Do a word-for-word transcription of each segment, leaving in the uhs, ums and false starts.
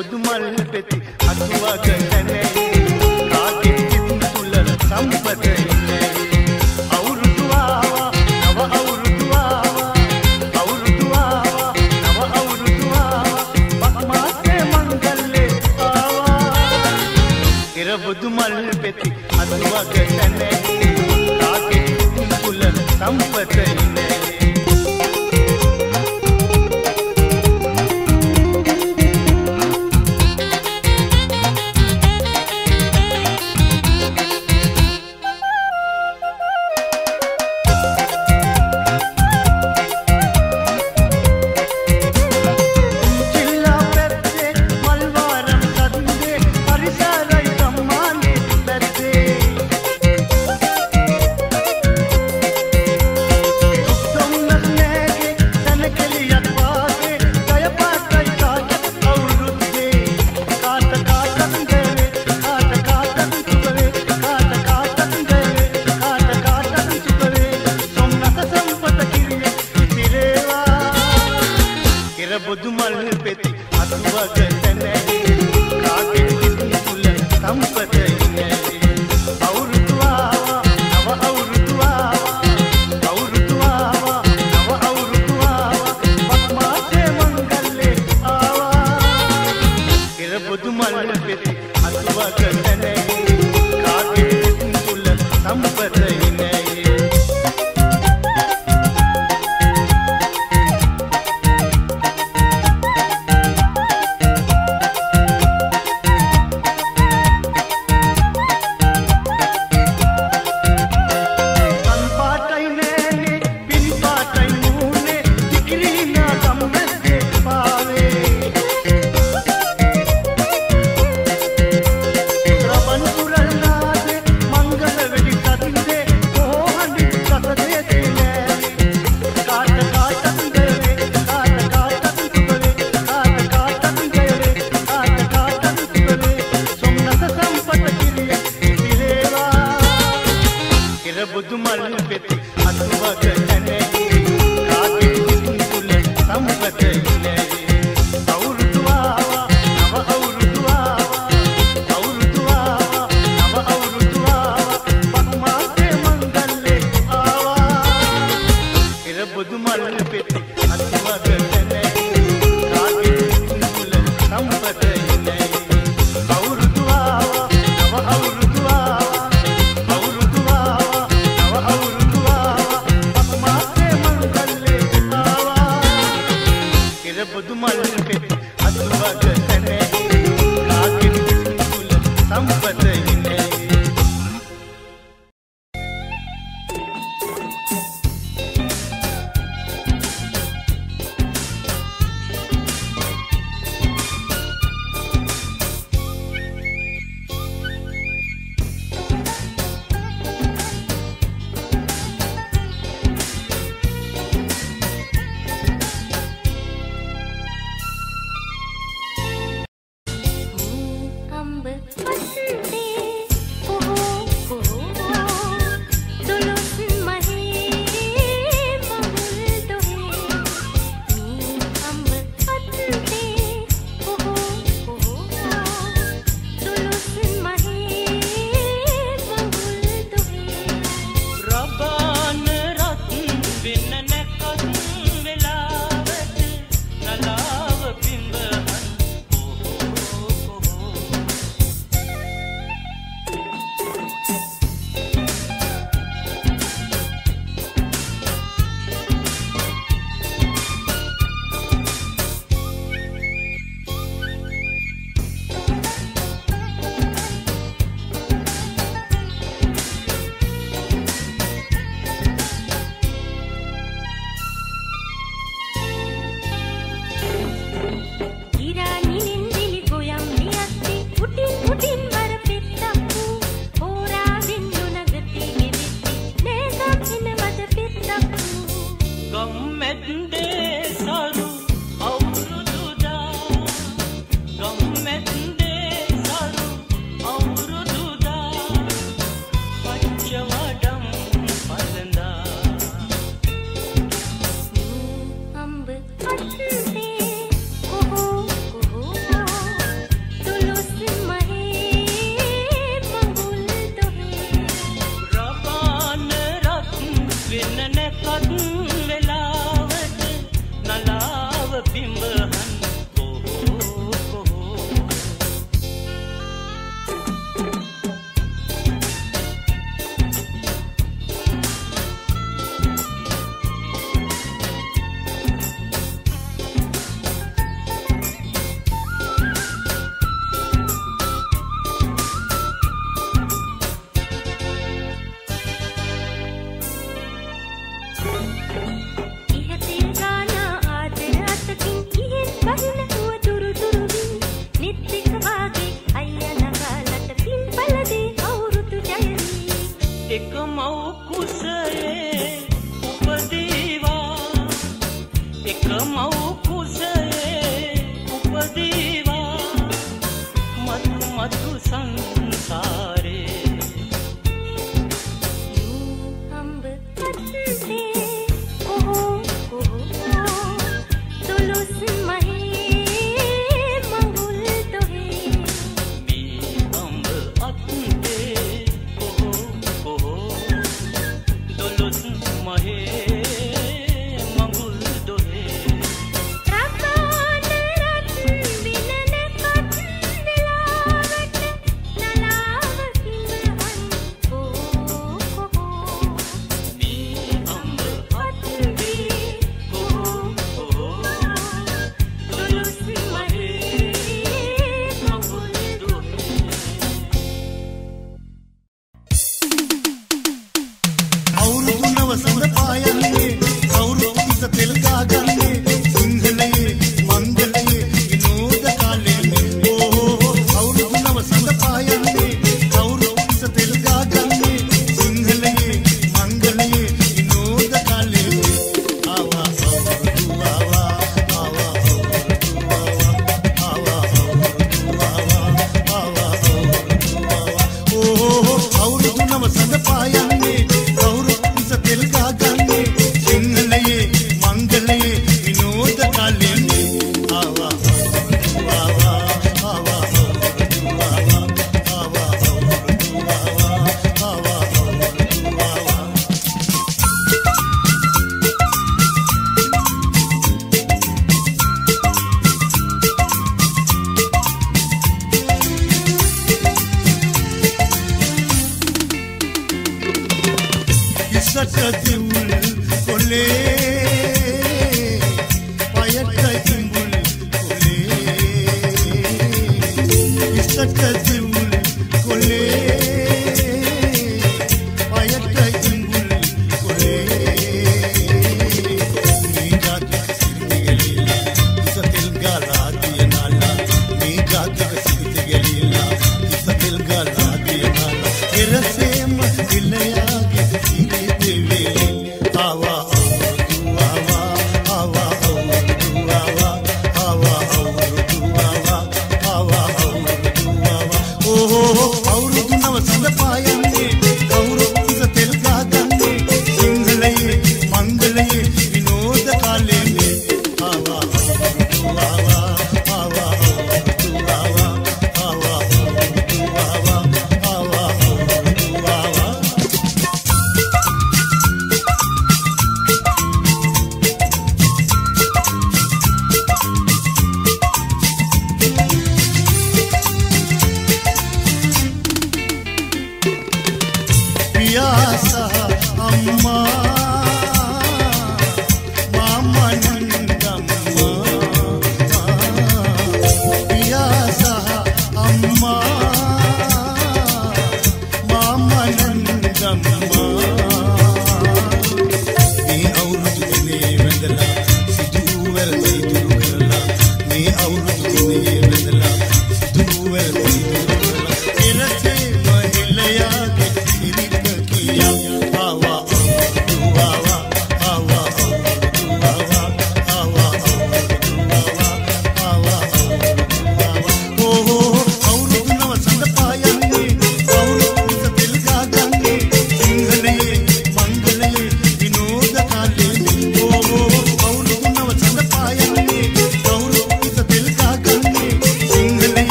ಉದುಮಲ್ಪೆತಿ ಅಸುವ ಗಂಟನೆ ಕಾಕೆ ಕಿತ್ತುಲರ ಸಂಪದನೆ ಮಲ್ಪೆತಿ ಅಸುವ ಗಂಟನೆ ಕಾಕೆ ಕಿತ್ತುಲರ ಸಂಪದನೆ साधु संसारे।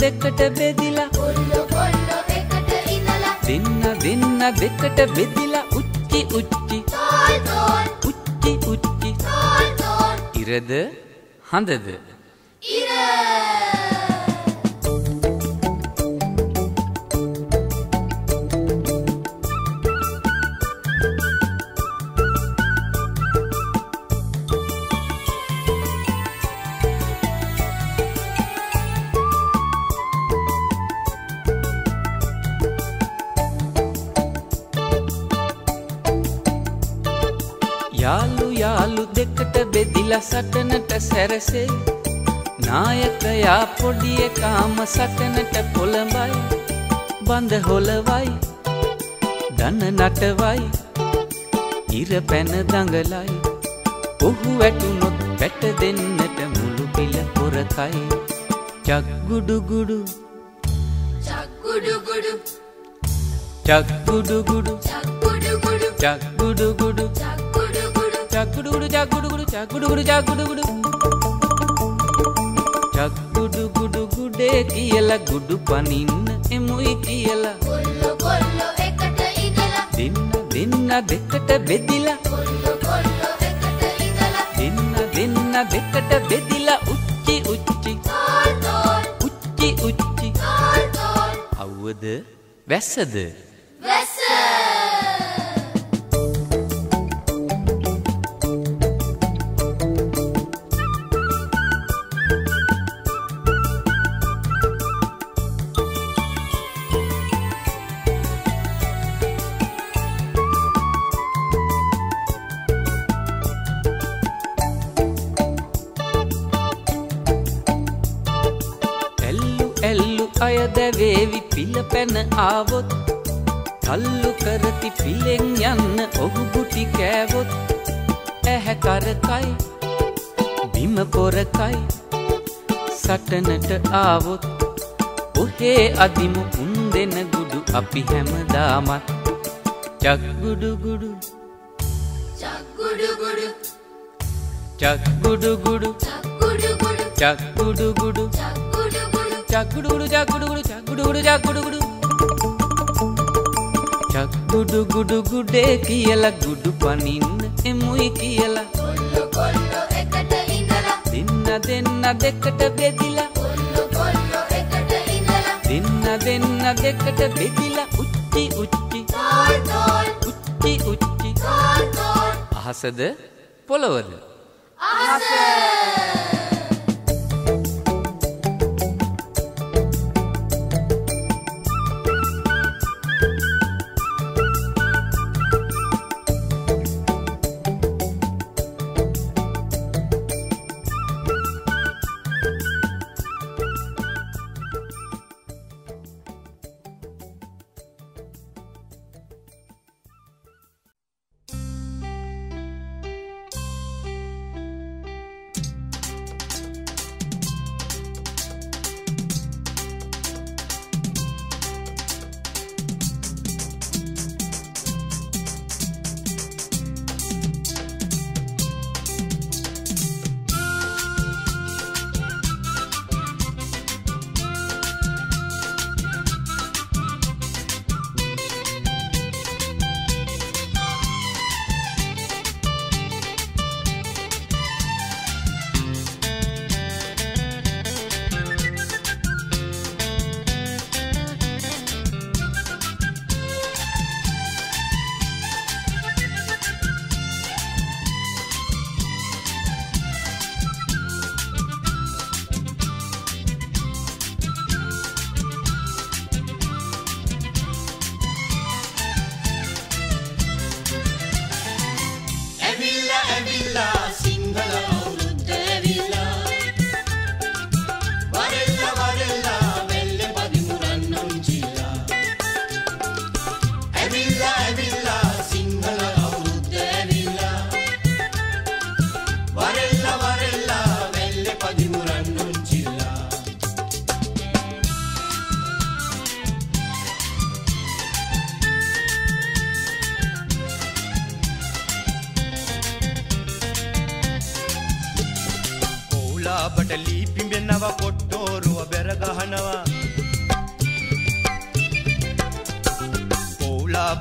देकट बेदिला कोल्लो कोल्लो एकट भिन्न विकट बिदिला उच्ची उच्ची उच्ची उच्ची इरद हंदद यालु यालु देकट बेदिला सटनट सरसे नायकया पोडिये काम सटनट पोलंबाई बंद होलवाई दन नटवाई इर पैन दंगलाई ओहु ऐटुनोत बैट देन्नट मुलु पिल पोरकाई चक्कुडुगुडु चक्कुडुगुडु चक्कुडुगुडु चक्कुडुगुडु चक्कुडुगुडु चक्कुडुगुडु चक्कुडुगुडु चक्कुडुगुडु चक्कुडुगुडु चक्कुडुगुडुगुडे कियला गुडु पनिन्न एमुई कियला कोल्लो कोल्लो एकट इगला दिन्न दिन्न देकट बेदिला कोल्लो कोल्लो एकट इगला दिन्न दिन्न देकट बेदिला उच्ची उच्ची तोल तोल उच्ची उच्ची तोल तोल अवद वैसद अयद वेवि पिल पेन आवोत थल्लु करति पिलें यन्न ओहु बुटी कैवोत एह करकाई बिम पोरकाई सटनट आवोत ओहे अदिमु उन्देन गुडु अपि हेम दामत चक्कुडुगुडु चक्कुडुगुडु चक्कुडुगुडु चक्कुडुगुडु चक्कुडुगुडु चक्कुडुगुडु चक्कुडुगुडु चक्कुडुगुडु चक्कुडुगुडुगुडे कियला गुडु पनिन्न एमुई कियला कोल्लो कोल्लो एकट इंगला दिन्न दिन्न देकट बेदिला कोल्लो कोल्लो एकट इंगला दिन्न दिन्न देकट बेदिला उच्ची उच्ची तोल तोल उच्ची उच्ची तोल तोल अहसद पोलवद अहसद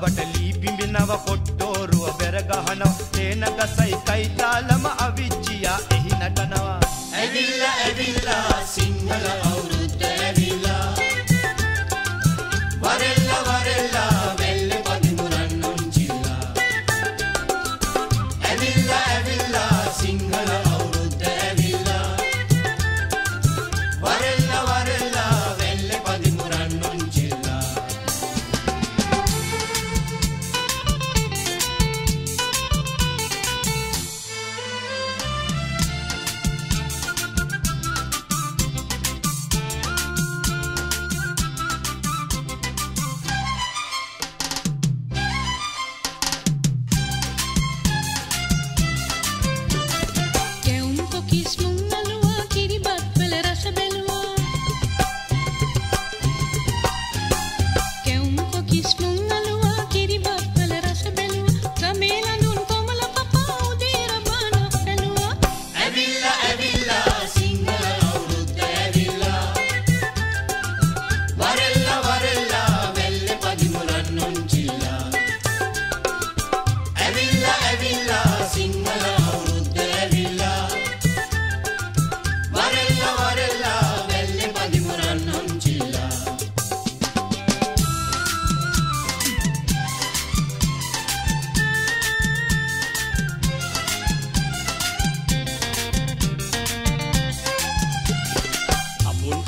බටලී පිඹිනව කොට්ටෝරුව බෙර ගහනවා තේනකසයි කයිතාලම අවිච්චියා එහි නටනවා ඇවිල්ලා ඇවිල්ලා සිංහල අවුරුද්ද ඇවිල්ලා වරෙල්ලා වරෙල්ලා වෙල්ලේ පදිමුරන් උන්චිලා ඇවිල්ලා ඇවිල්ලා සිංහල අවුරුද්ද ඇවිල්ලා වරෙල්ලා වරෙල්ලා වෙල්ලේ පදිමුරන් උන්චිලා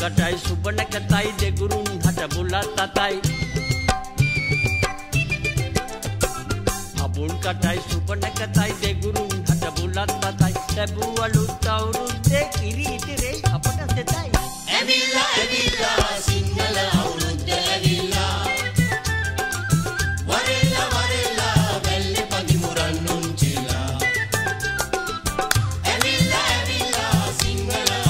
कटाई सुबह न कटाई दे गुरुन हटा बुला ताताई अबुन कटाई सुबह न कटाई दे गुरुन हटा बुला ताताई तबुआ लुटा उरुदे किरी इतरे अपना सेताई एविला एविला सिंगला उरुदे एविला वरेला वरेला बेल्ले पदी मुरानुं चिला एविला एविला सिंगला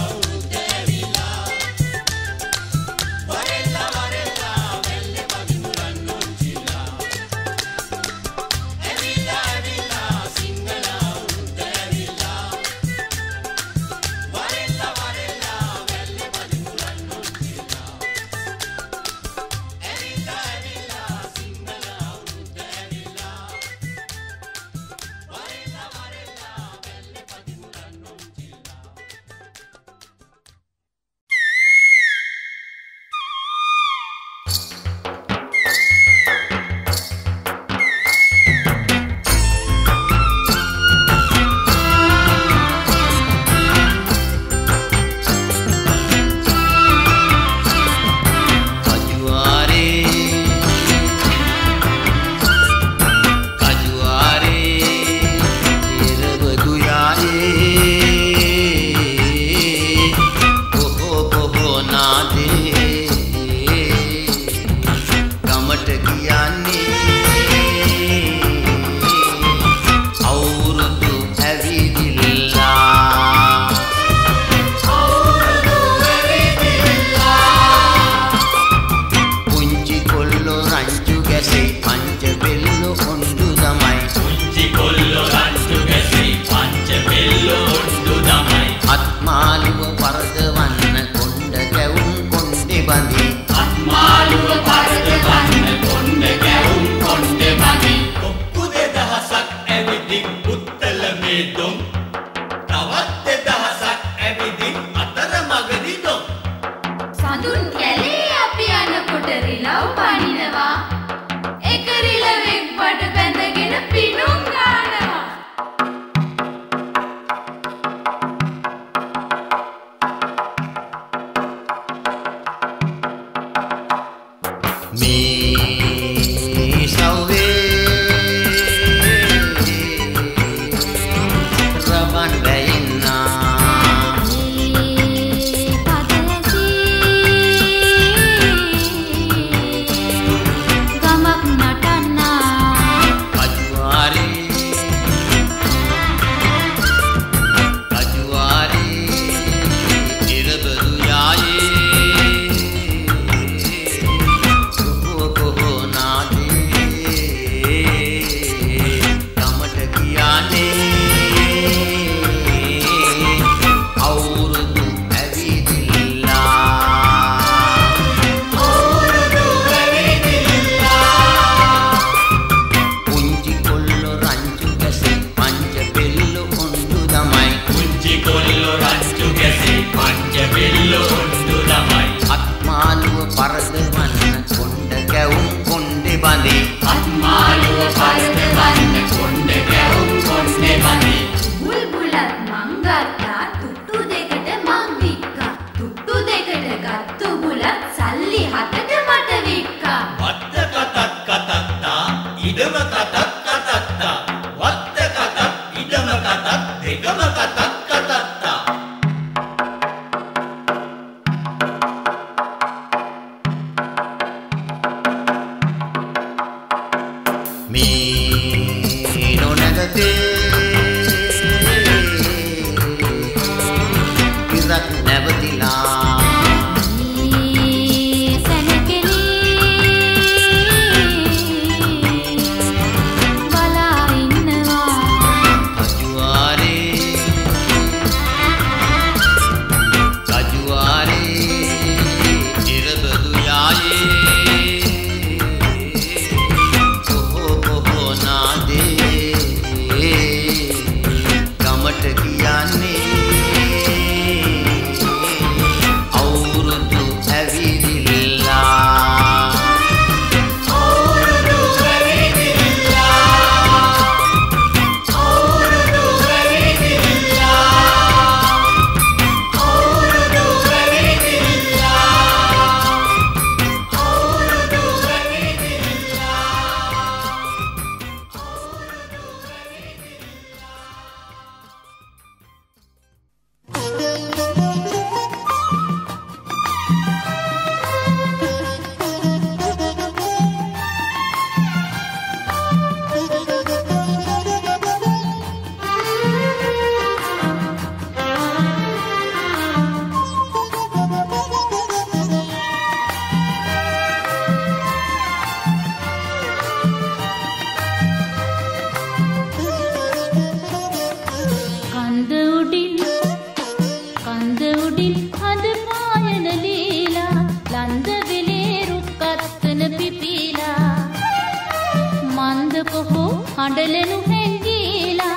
आंडलेनु हेंगीला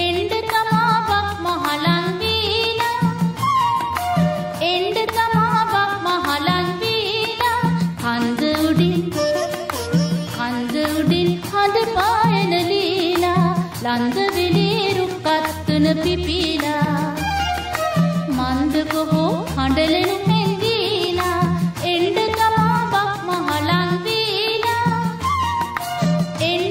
एंड तमा बाप महालंबीला एंड तमा बाप महालंबीला कंद उडिन कंद उडिन हद पायन लीला लंद वेली रुक्कत्तन पिपीला मंद कोहो आंडलेनु हेंगीला एंड तमा बाप महालंबीला एंड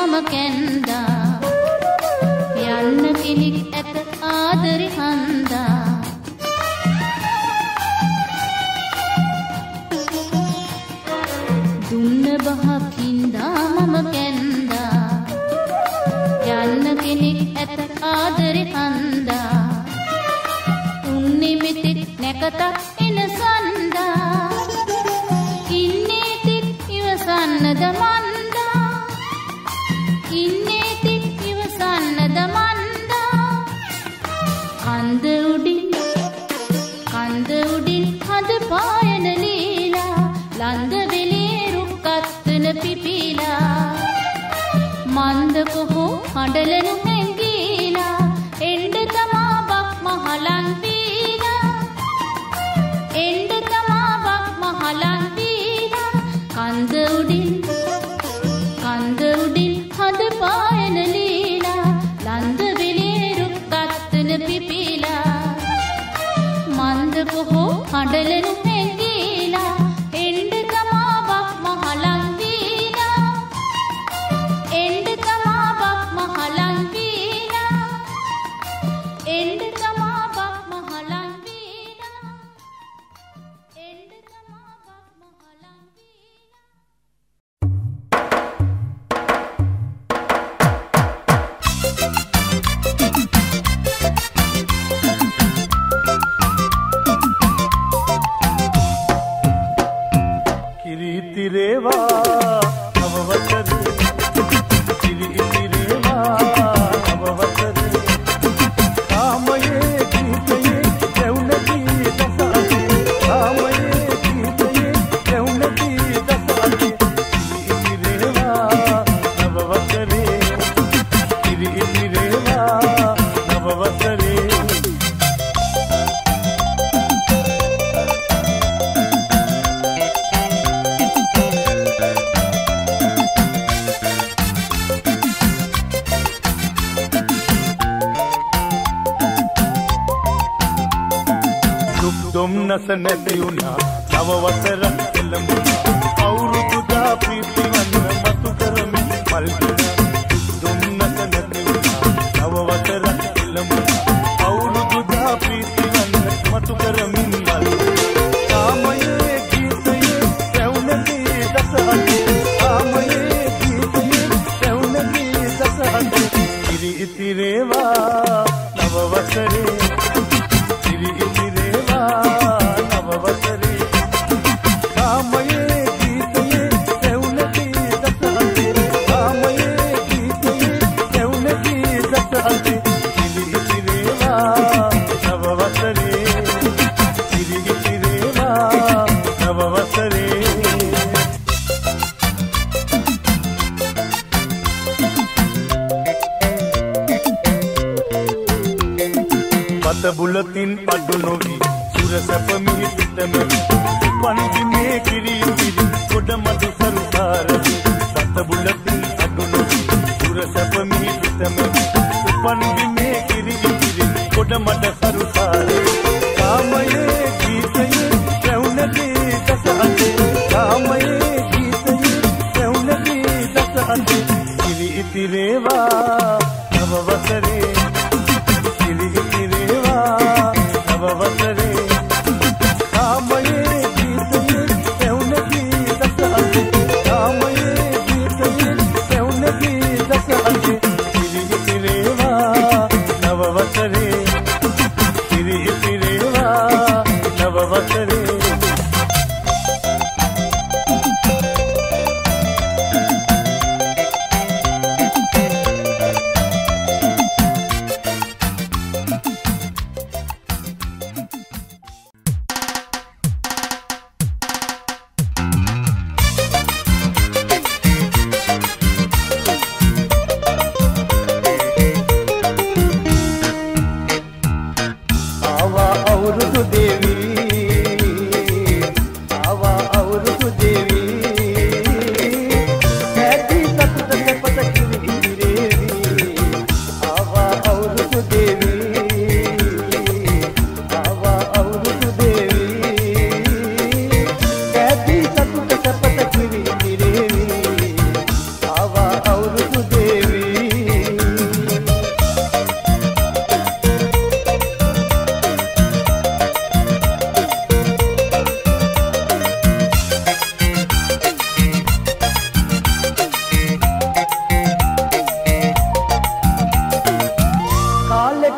मम केंदा यन्न किनिक एत आदरि हंदा दुन्न बहकिंदा मम केंदा यन्न किनिक एत आदरि हंदा उन्नि मितिक नेकत इनसंदा इन्नेतिक इवसन्नद मंदा ඉන්නේතික් ඉවසන්නද මන්දා කන්ද උඩින් කන්ද උඩින් හඳ පායන ලීලා ලන්ද වෙලේ රුක්කත්න පිපිලා මන්ද කොහො හඬලනු හැංගීලා එඬ තමා බක් මහලන් වීලා එඬ තමා බක් මහලන් වීලා කන්ද උඩින් කන්ද උඩින් හඳ පායන ලීලා ලන්ද වෙලේ රුක්කත්න පිපිලා මන්ද කොහො හඬලනු හැංගීලා එඬ තමා බක් මහලන් වීලා එඬ තමා බක් මහලන් වීලා එඬ තමා බක් මහලන් වීලා එඬ තමා බක් මහලන් तिरेवा नववसर तिरी तिरेवा नववसर कामये गीतये देवनती दसाती कामये गीतये देवनती दसाती तिरी तिरेवा नववसर तिरी तिरेवा नववसर नसनतियुना नववसर तेलमु औरुदा प्रीतिवन मतुकरमि मल्कन दुम नसनतियुना नववसर तेलमु औरुदा प्रीतिवन मतुकरमि मल्कन कामये गीतये सेवनति दसहति कामये गीतये सेवनति दसहति तिरि तिरेवा नववसरे तिरि तिरेवा बुलतिन पडुनोवी सुरसपमी पितमवी पंडी में गिरी गिरी कोडमद संसारवी सत बुलतिन पडुनोवी सुरसपमी पितमवी पंडी में गिरी गिरी कोडमद संसारवी कामये गीतये देवनती दसहते कामये गीतये देवनती दसहते तिरि तिरेवा नववसरे तिरि तिरेवा नववसरे कामये गीतये देवनती दसहते कामये गीतये देवनती दसहते तिरि तिरेवा नववसरे तिरि तिरेवा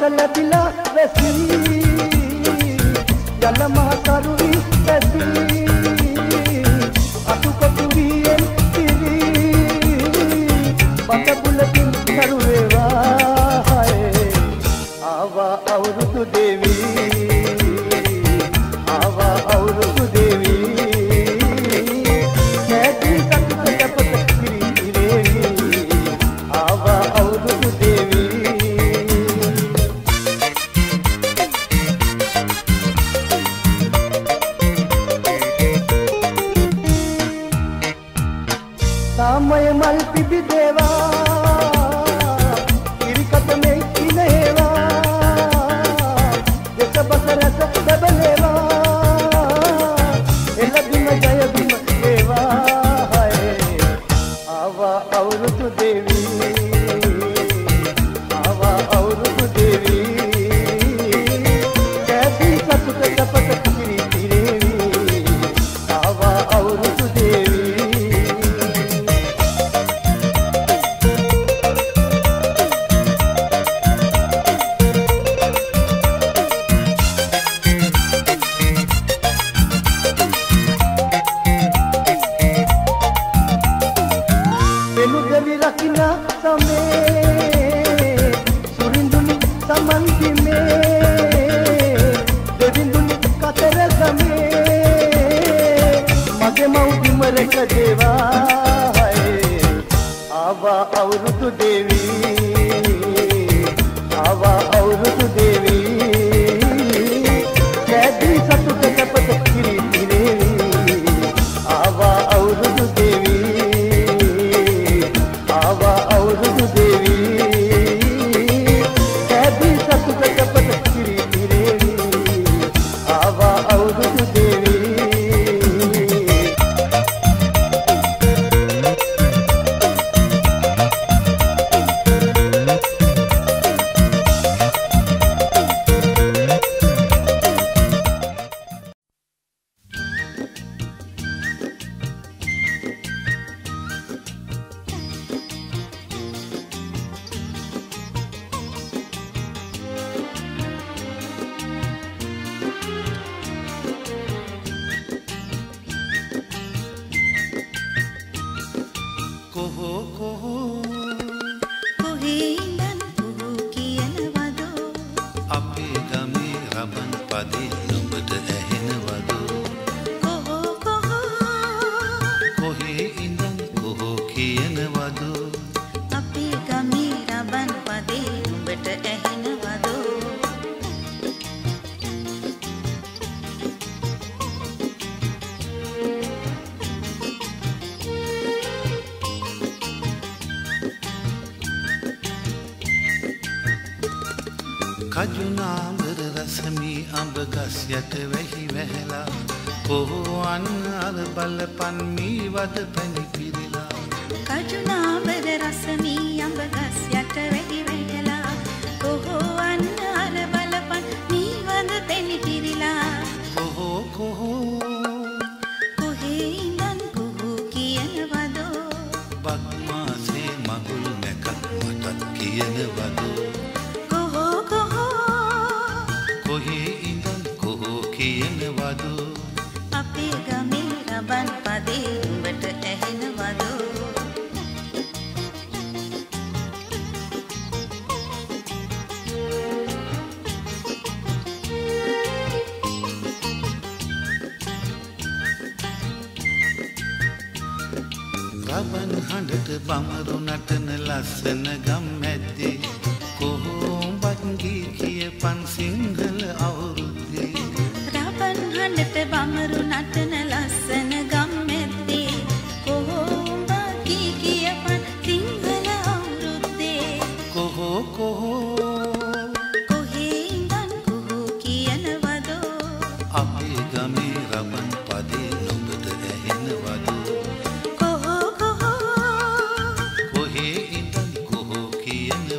जल दिला वैसी जल महाकारुणी वैसी मय मल पिपि देवा तिरकत में की नहेवा जस बसर सत बलेवा एल भीम जय भीम देवा हाय आवा अवरुत देवी आवा अवरुत देवी कैसी सतुत सपत तिरी तिरेवी आवा अवरुत देवी। रखना समय सुरिंदुनी समंती में देविंदुनी कतर समय मजे मऊ बिमर कदेवा आवा अवरुत देवी आवा अवरुत देवी कैदी सतुत सपत गिरी गिरेवी आवा अवरुत देवी खजुनांबर रसमी अंब गस्यत वही वहला कोहो अन्नर बलपन मी वद पनी पिरिला खजुनांबर रसमी अंब गस्यत वही वहला कोहो अन्नर बलपन मी वद पनी पिरिला कोहो कोहो कोहे इंदन कोहो कियन वदो बक्मा से मगुल नका मत कियन वदो अपे गमे रबन पदे बट एहन वदो रबन हंडट बमरु नटन लसन गम मैदे कोहो बंगी किए पन सिंगल अवरुदे ते बमरु नटन लसन गम्मेते कोहो बाकी कियपन सिंगल अवरुदे कोहो कोहो कोहे इंदन कोहो कियन वदो अपे गमे रमन पदे नुबद रहन वदो कोहो कोहो कोहे इंदन कोहो कियन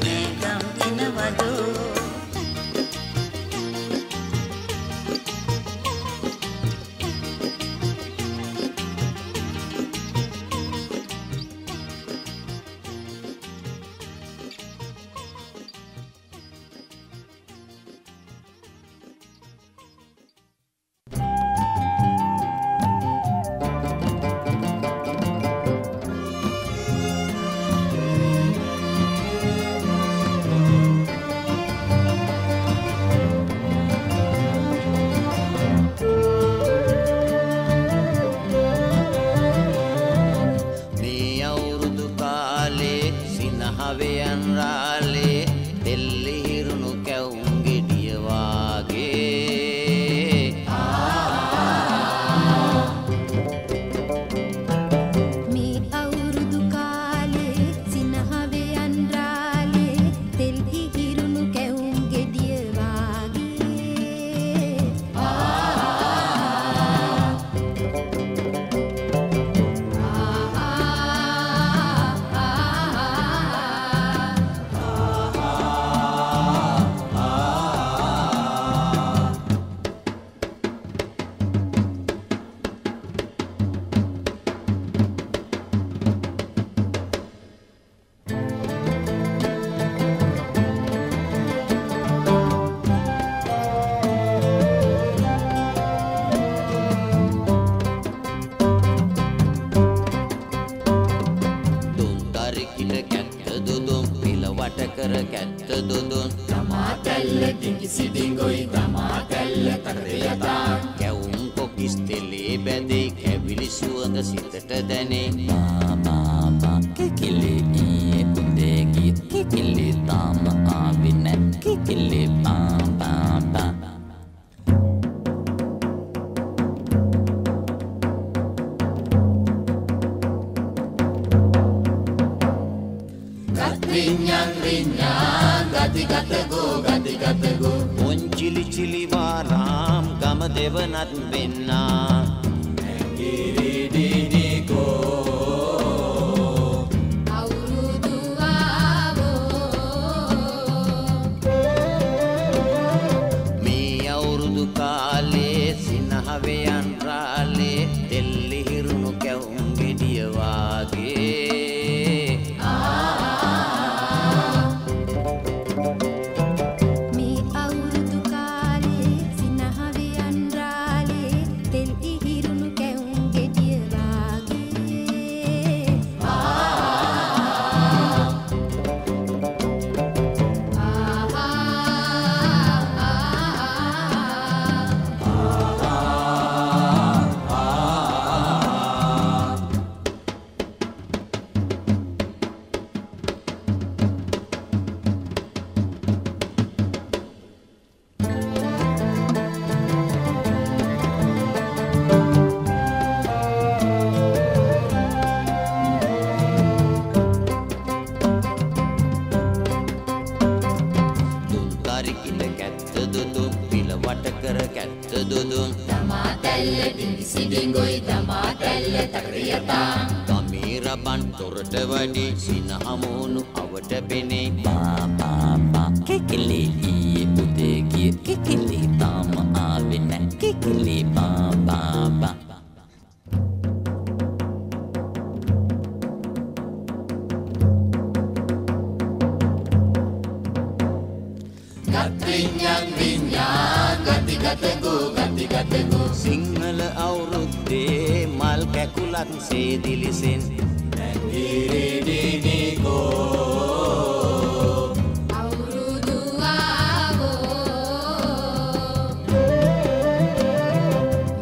ने गम इन वदो किल कैत्त दुदुं पिलवट कर कैत्त दुदुं तमा तल्ल दिंगिसि दिंगोई तमा तल्ल तरयता कैवुं कोकिस तेले बदे कैविलि सुवंद सितट दने मा मा किकिले ई पुंदे गीत किकिले ताम आविन किकिले पा पा पा Rinyang rinyang, gati gatago, gati gatago. Ponchili chili varam, gama devanat benna. Nengiri diniko. Aurudu avo. Me aurudu kale, sinahave anrale, telli hirnu kavunge diyavage. तोरटवाडी सिनहमोनु अवट पेने पा पा पा किकिले ई पुदे गीत किकिले ताम आवेन किकिले पा पा पा गतिन्यां विन्यां गति गतगो गति गतगो सिंगल औरुद्दे माल कैकुलत से दिलिसेन रे रे रे को औरुदु आवो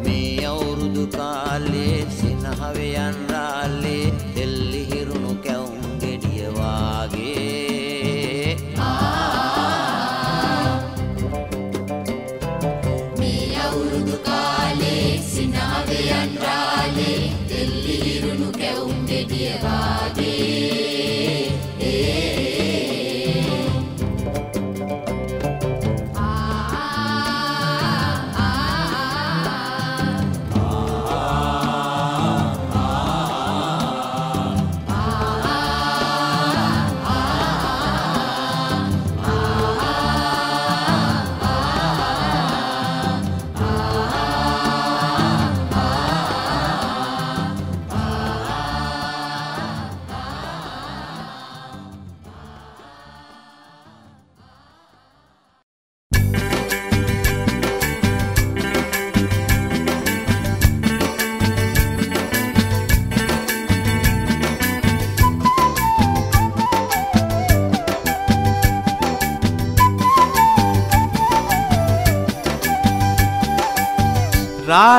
मे औरुदु काले सिनहवे अनराले दिल्ली हिरुनु कैउंगे डियवागे आ मे औरुदु काले सिनहवे अनराले दिल्ली हिरुनु कैउंगे देवादे ए आ आ आ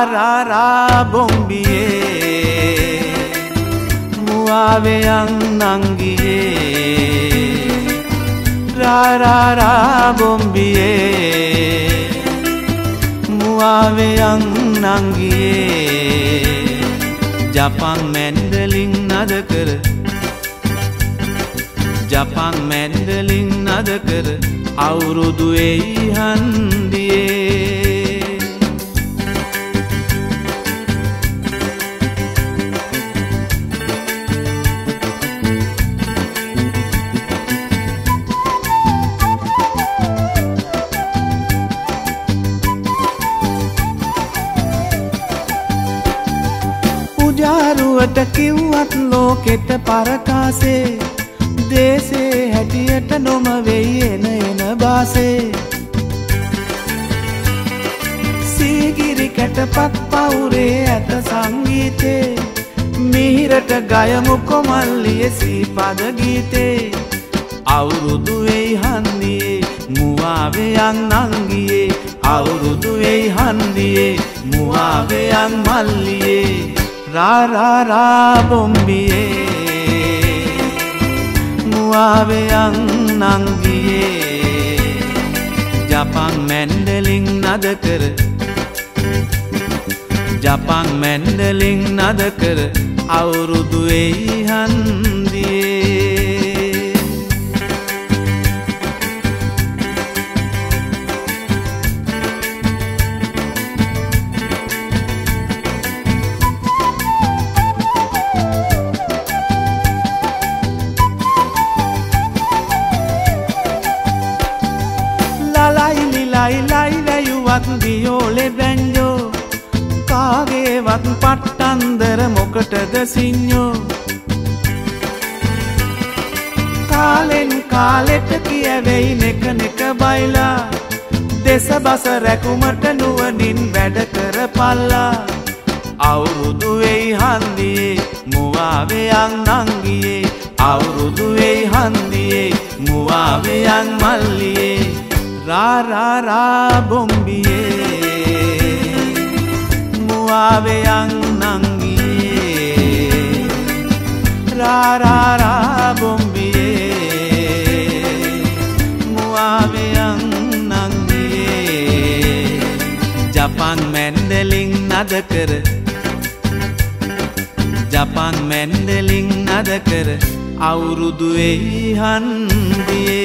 रा रा रा बोंबिए मुआवे अंगनांगिए रा रा रा बोंबिए मुआवे अंगनांगिए जापांग मैंडलिंग नद कर जापांग मैंडलिंग नद कर आउरु दुए हंदिए किवत लोकेट परकासे देशे हटियट नोम वेई एन एन बासे सीगिरी कट पक पाउरे अत संगीते මිහිරට ගයමු කොමල්ලියේ සීපද ගීතේ අවුරුදු වෙයි හන්දියේ මුවාවෙයන් නංගියේ අවුරුදු වෙයි හන්දියේ මුවාවෙයන් මල්ලියේ रा रा रा बोम्बिए मुआवे अंगिए जापान मेंडलिंग नद कर जापान मेंडलिंग नद कर और दुए हंदिए දියෝලේ බැන්ජෝ කාගේවත් පට්ටන්දර මොකටද සිඤ්ඤෝ කාලෙන් කාලෙට කියවෙයි නෙක නෙක බයිලා දෙසබස රැකුමට නුවණින් වැඩ කරපල්ලා අවුරුදු වෙයි හන්දියේ මුවාවෙයන් නංගියේ අවුරුදු වෙයි හන්දියේ මුවාවෙයන් මල්ලියේ रा रा रा बोम्बिए मुआवे अंगिए रा रा रा बोम्बिए मुआवे अंगिए जापान मेंडलिंग नद कर जापान मेंडलिंग नद कर औरुदुए हंदिए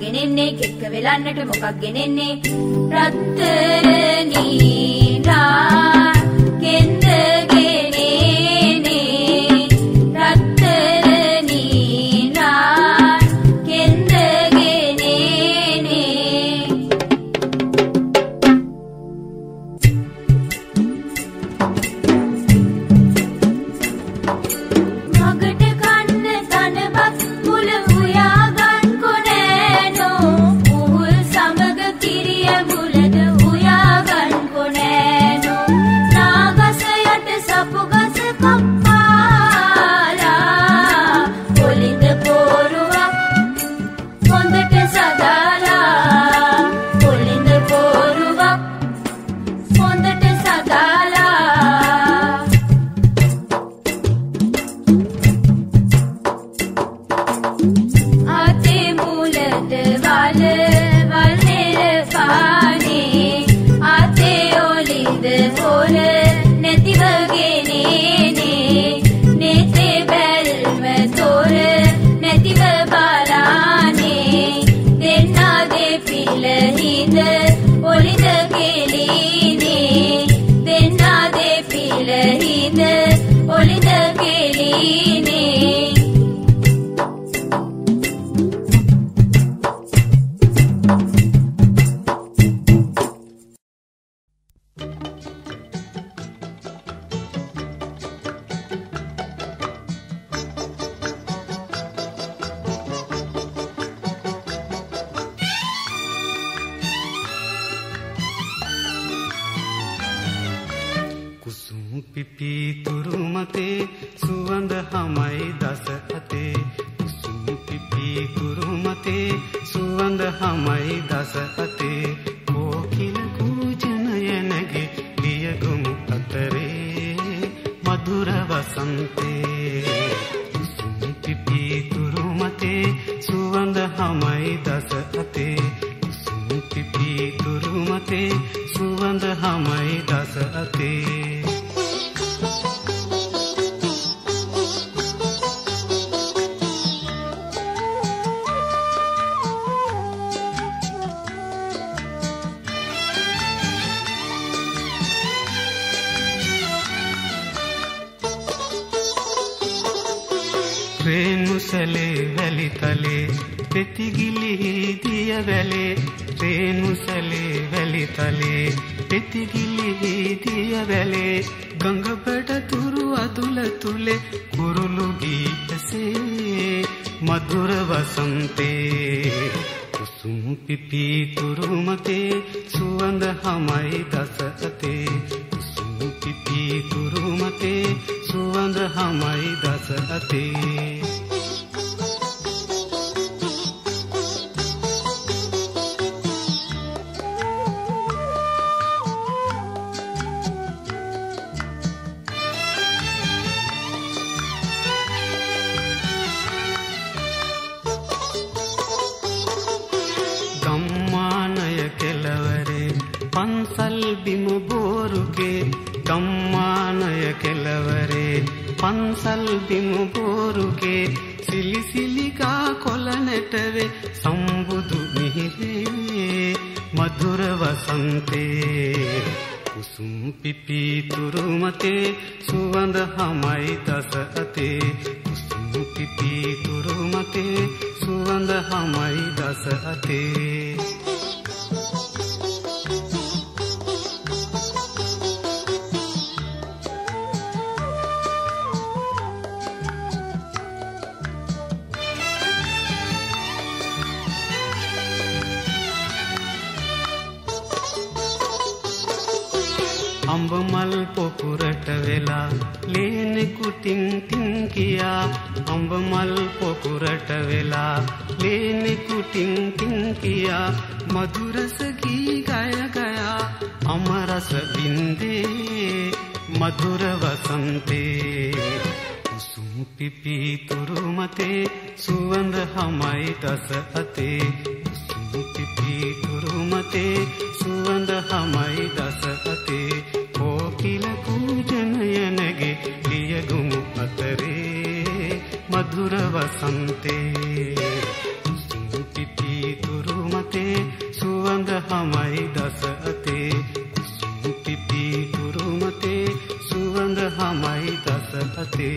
முகக்கினே கேட்க விளாண்டுட்டு முகக்கினே ரத்து நீரா मधुर वसंते सुनती पी। हमाई दस अते सूंति पी गुरुमते सुगंध हमाई दस अते।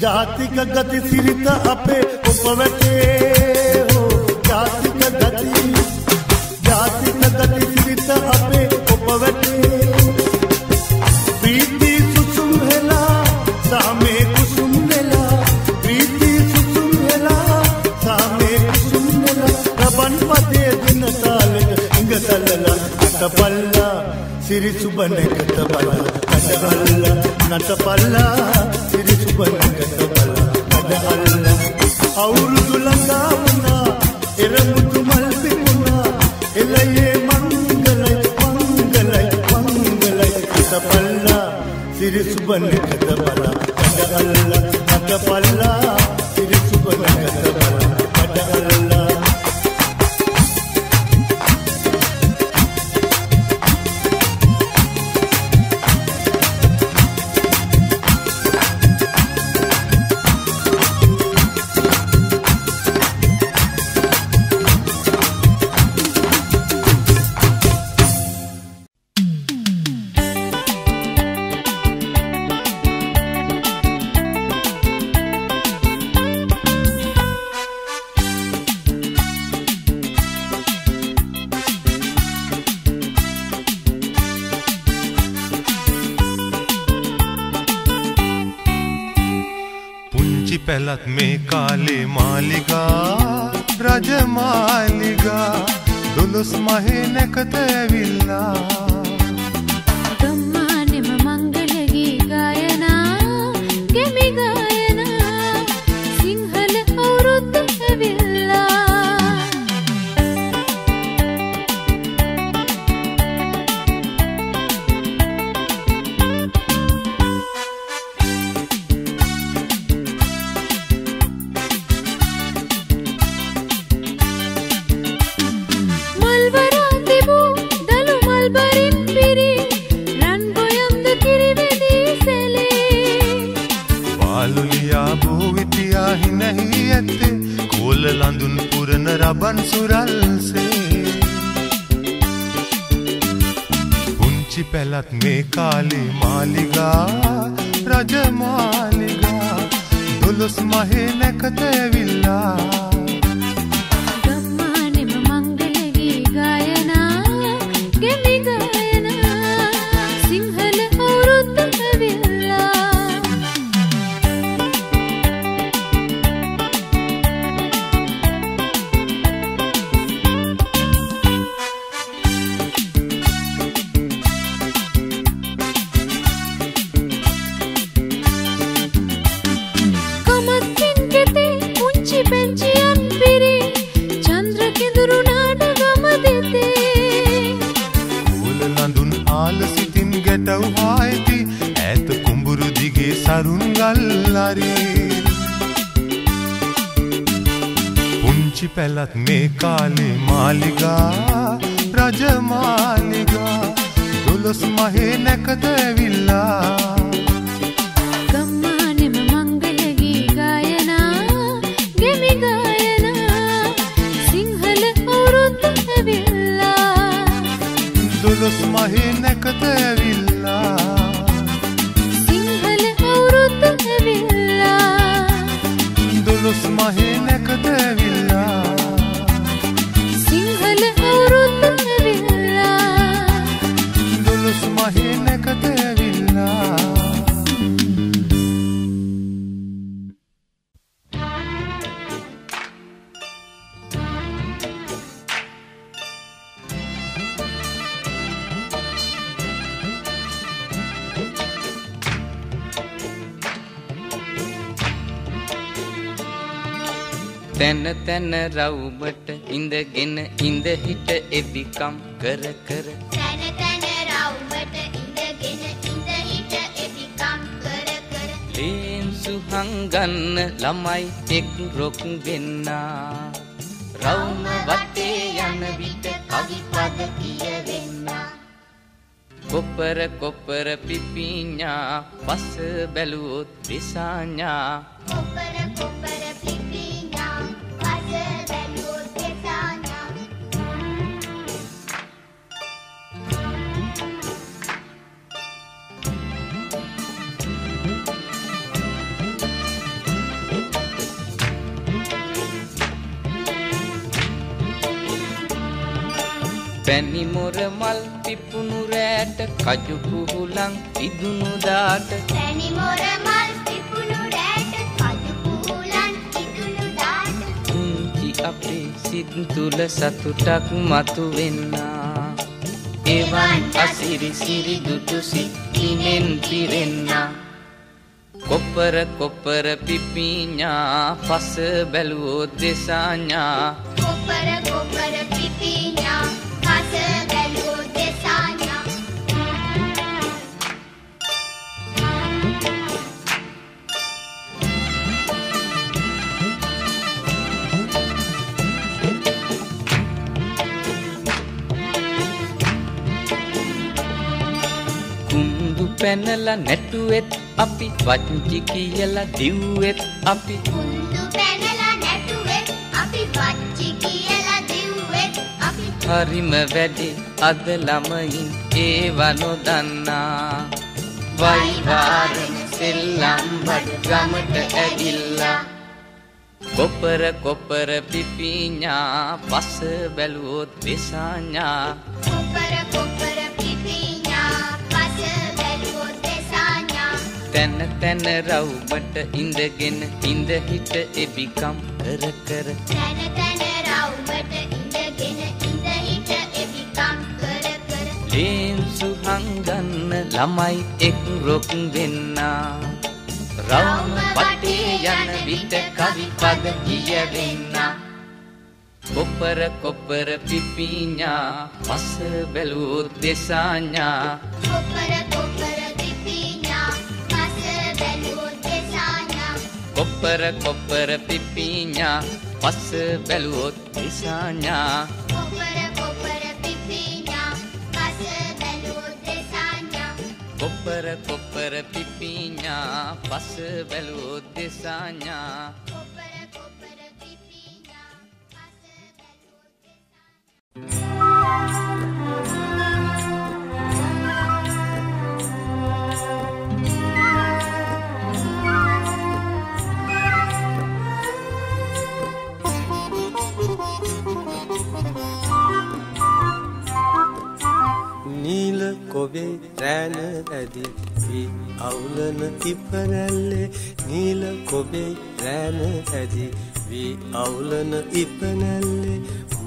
जाति का गति सिरिता अपे उपवते हो जाति का गति जाति का गति सिरिता अपे उपवते प्रीति सुसुम हेला सामे कुसुम हेला प्रीति सुसुम हेला सामे कुसुम हेला रबन पते दिन साल गतलला नटपल्ला सिरि सुबन गतपल्ला नटपल्ला नटपल्ला सिरि सुबन काली मालिगा रज मालिगा Yunus mahine katevilla gammane mangalevi gayana gevi gayana sinhala avruthavilla पैलत में काली मालिगा राज मालिगा दुलस महे नकतविला गम्माने मंगलगी गायना गेमी गायना सिंहल औरतविला दुलस महे नकतविला सिंहल औरतविला दुलस महे नकतविला तन तन राउबट इंद गिन इंद हिट एबी काम कर कर तन तन राउबट इंद गिन इंद हिट एबी काम कर कर तेन सुहंगन लमाई एक रोक बिना राउम वटे यन बिट कवि पद किय वेना कोपर कोपर पिपिन्या पस बेलुत पिसान्या कोपर कोपर पैनी मोर मल पिपुनु रैट काजू कुहुलंग इदुनु दाट पैनी मोर मल पिपुनु रैट काजू कुहुलंग इदुनु दाट उंची अपे सिंतुल सतुटक मतुवेना एवान असिरी सिरी दुटुसी इनेन पिरेना कोपर कोपर पिपिन्या फस बेलुओ देसान्या कोपर कोपर पिपिन्या कुंदु पैनला नेटुएत अपि वांची कियला दिउएत अपि कुंदु पैनला नेटुएत अपि वांची कियला दिउएत अपि हरिम වැඩි අද ළමයින් ඒව නොදන්නා වයි වාරෙන් සෙල්ලම් බඩ ගමට ඇවිල්ලා කොපර කොපර පිපිඤා පස බැලුවොත් විසඤා කොපර කොපර පිපිඤා පස බැලුවොත් විසඤා තන තන රවුමට ඉඳගෙන ඉඳ හිට එබිකම් කර කර තන තන රවුමට तेन सुहंगन लमाई एक रोक बिना राम पटे यन विट कवि पद किय बिना कोपर कोपर पिपिन्या पस बेलू देसान्या कोपर कोपर पिपिन्या पस बेलू देसान्या कोपर कोपर पिपिन्या पस बेलू देसान्या कोपर कोपर पिपिन्या पस बेलू देसान्या कोपर कोपर पिपिन्या पस बेलू देसान्या रैनदी औलन इपनले नील कोबे रैनदी वी औलन इपनले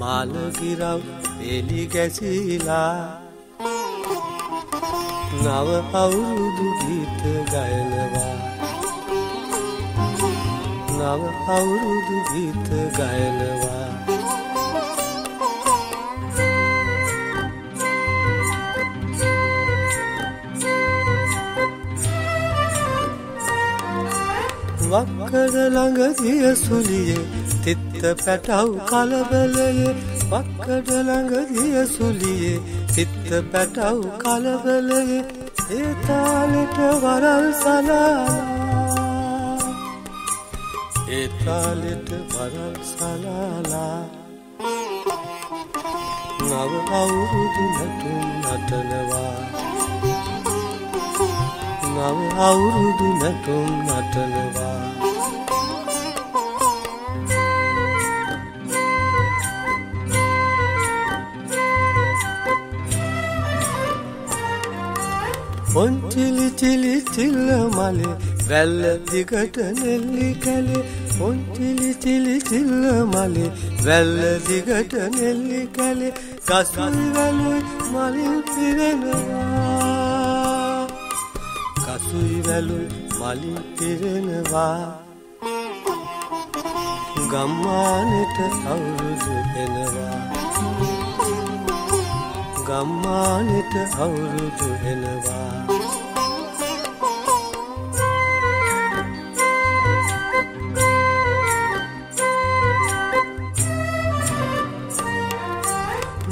मालगिरा बेली गैसीला नव अवरुदु गीत गायनवा नव अवरुदु गीत गायनवा वक्कड़ लंगदिया सुलिये तित्त पैटाऊ कालबलये वक्कड़ लंगदिया सुलिये तित्त पैटाऊ कालबलये एतालिट वरल सला एतालिट वरल सला नव अवरुदु नटु नटनवा नव अवरुदु नटु नटनवा चिली चिली चिल माले वेल दिगट नेली कले चिली चिली चिल माले वेल दिगट नेली कले कसुई वेलुई मालिल फिरेनवा कसुई वेलुई मालिल फिरेनवा गम्मानेट अवरुदु एनवा गम्मानेट अवरुदु एनवा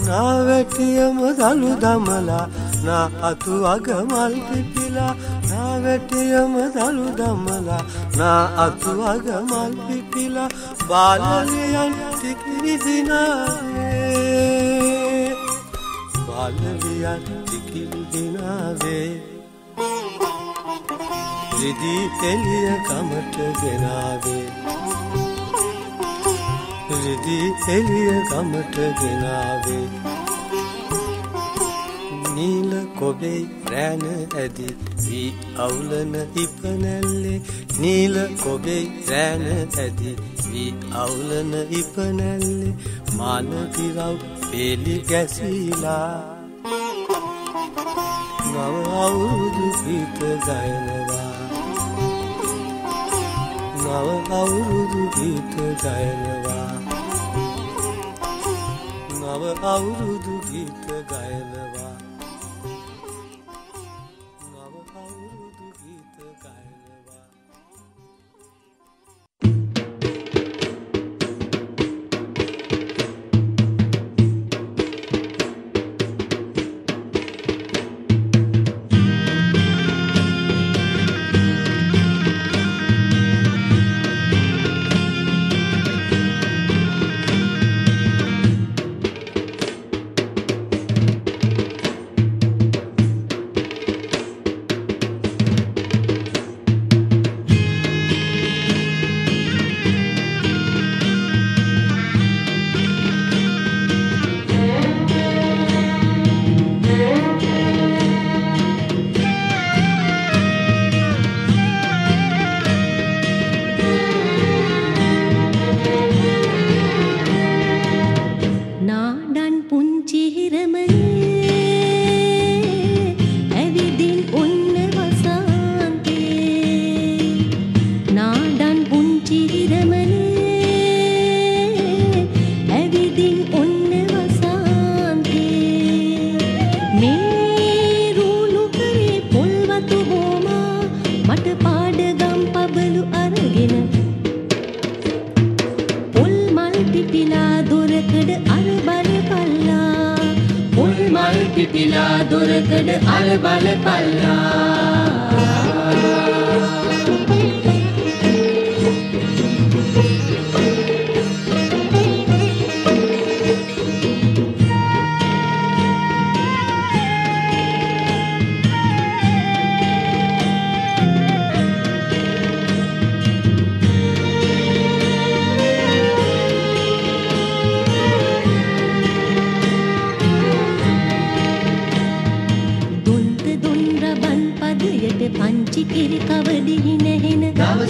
ना वेटियम दालू दमला ना अतु अगमल पिपिला ना वेटियम दालू दमला ना अतु अगमल पिपिला बाललियन टिकरी दिना बाललियन टिकरी दिना वे रिदी तेलिया कमट गनावे रिदी तेलिया कमट गनावे नील कोबे रैन अदि वी औलन इपनले नील कोबे रैन अदि वी औलन इपनले मालगिराव बेली गैसीला नव अवरुदु गीत गायनवा नव अवरुदु गीत गायनवा नव अवरुदु गीत गायनवा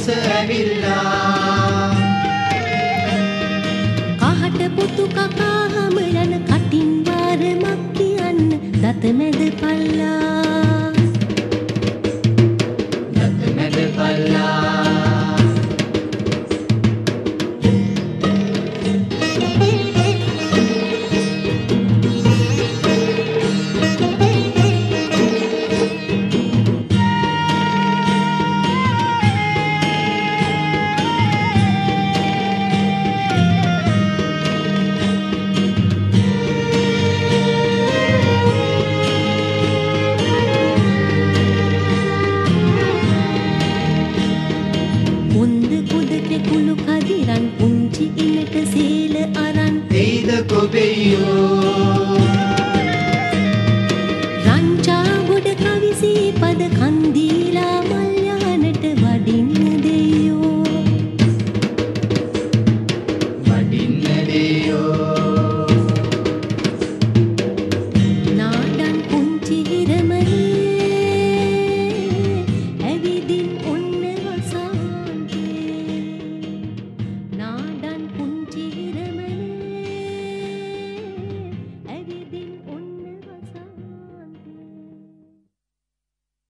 Baby, you